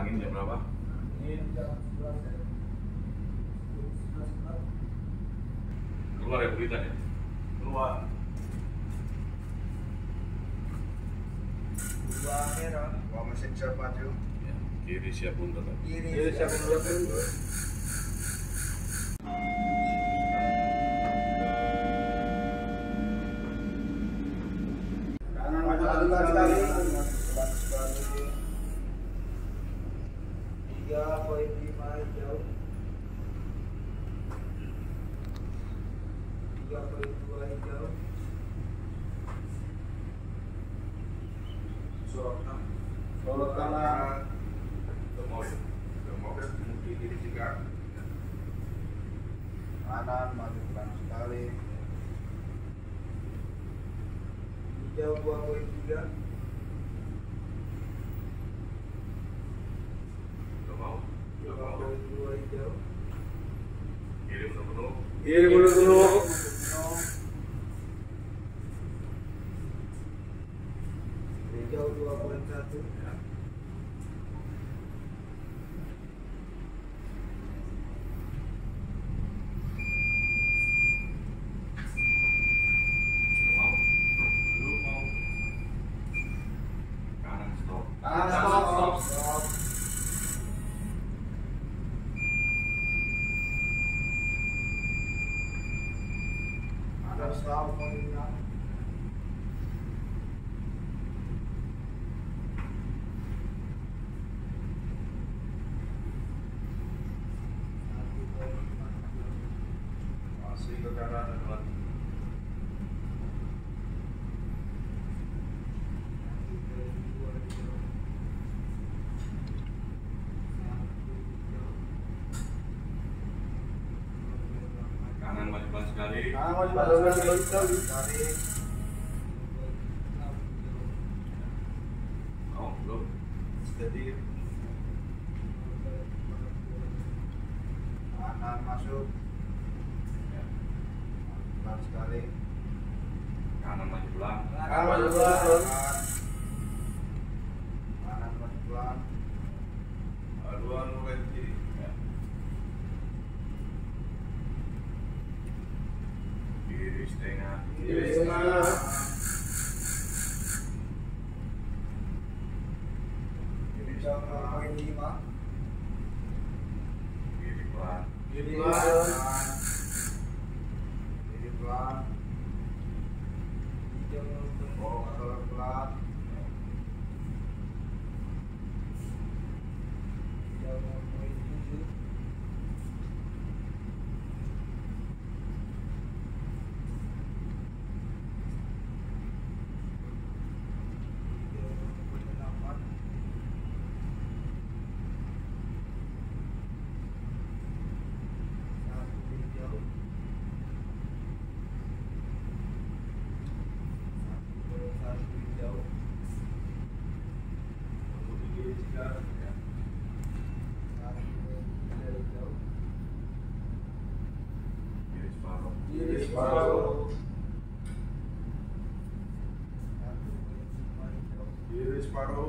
Angin jam berapa? Keluar ya berita ya? Keluar. Keluar merah. Mau mesin siap maju. Ya, kiri siap mundur. Kiri siap mundur. Kalau tanah ke mobil mungkin diri juga kanan maju kanan sekali hijau 2.3 nggak mau hijau kiri belum jauh 2.1 ya. Belum mau kanan stop stop kanan stop sekali. Oh, belum. Jadi kanan masuk. Ya. Pelan sekali. Kanan maju pelan. Kanan maju pelan. Aduan kiri. Ya. Kiri setengah kiri sama kiri pelan Kiri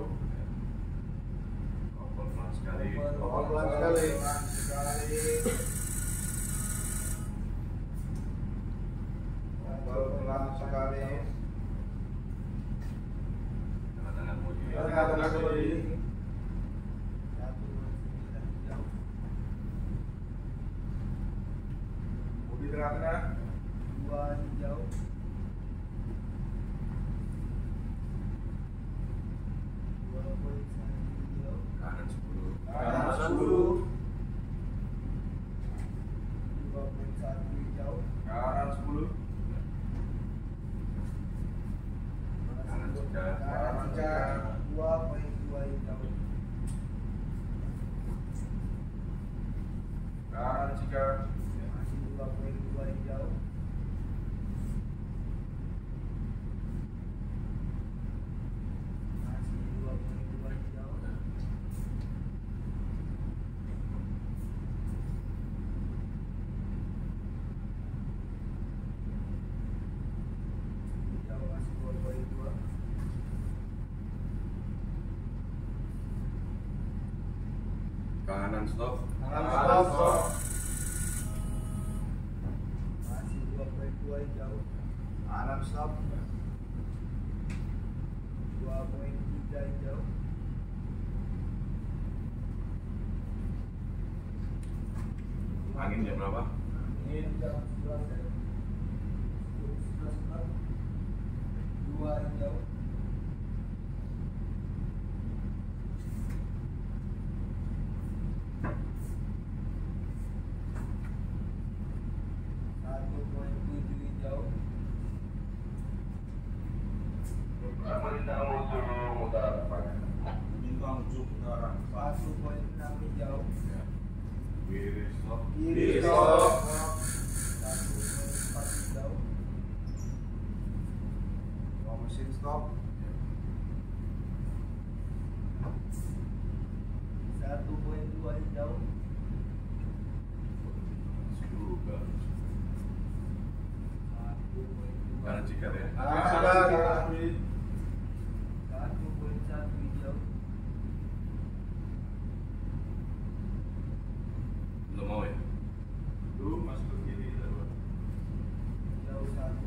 separuh pelan sekali tengah-tengah tengah-tengah 2 hijau kanan 10 Kanan stop. Kanan stop. Masih 2.2 jauh. Kanan stop. 2.3 jauh. Angin jam berapa? Angin jam 11. 2 jauh. Stop. 1.2 jauh. Kanan jika ya. Kanan. 1.1 jauh. Belum mau ya. Lu masuk ke kiri dulu. Jauh 1.1.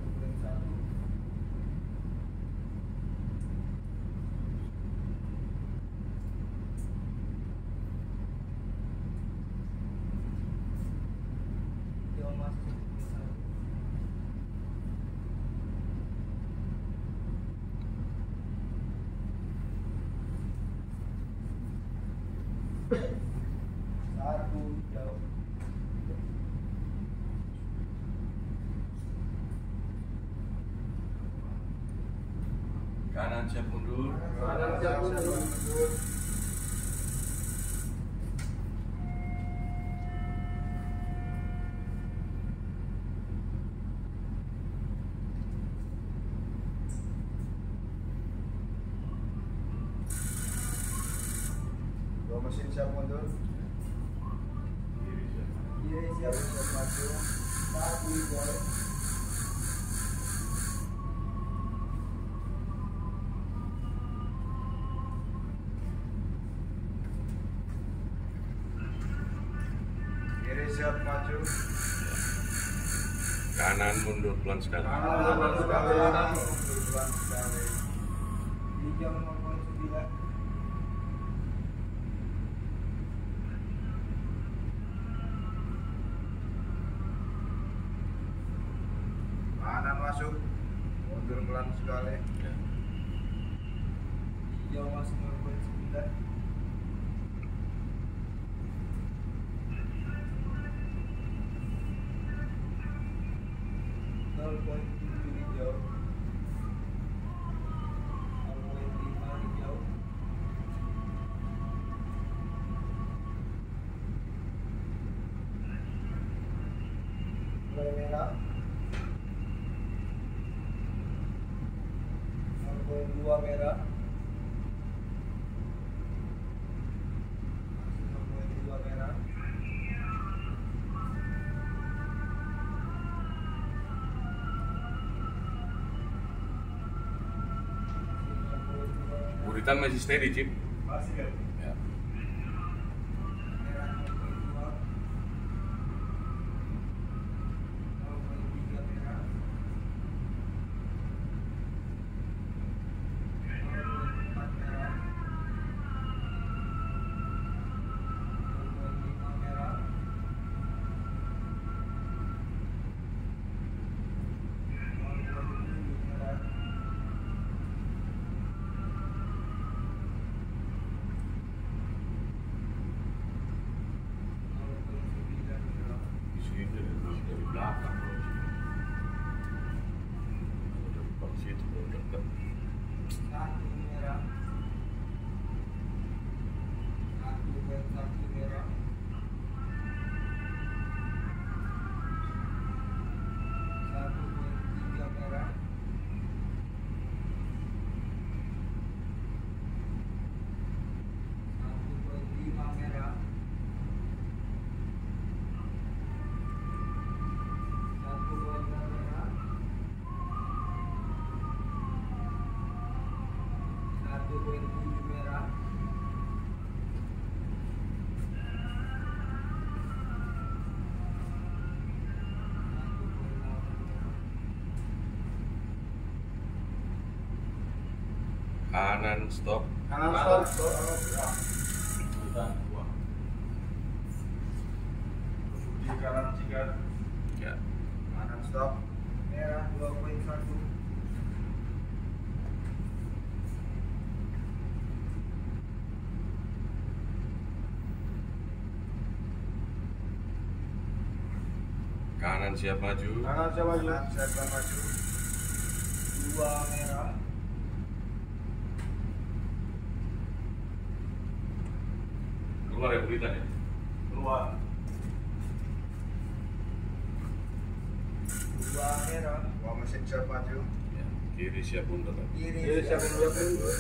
Kanan siap mundur. Kanan siap mundur. Dua mesin siap mundur. Kiri siap maju. Satu jauh. Siap maju. Kanan mundur pelan sekali. Kanan mundur sekali. Kanan mundur pelan sekali. Di jam 09. Kanan masuk. Mundur pelan sekali. Di jam 09. Dua merah. Dua merah. Buritan masih steady, Cip. Masih kan? Ya. Dua Kanan stop. Kanan stop. Di kanan 3. Ya. Kanan stop. Merah 2.1. Kanan siap maju. Kanan siap maju. 2 merah. Keluar ya berita ya. Keluar. 2 merah. Mesin siap maju. Ya. Kiri siap mundur. Kiri siap mundur.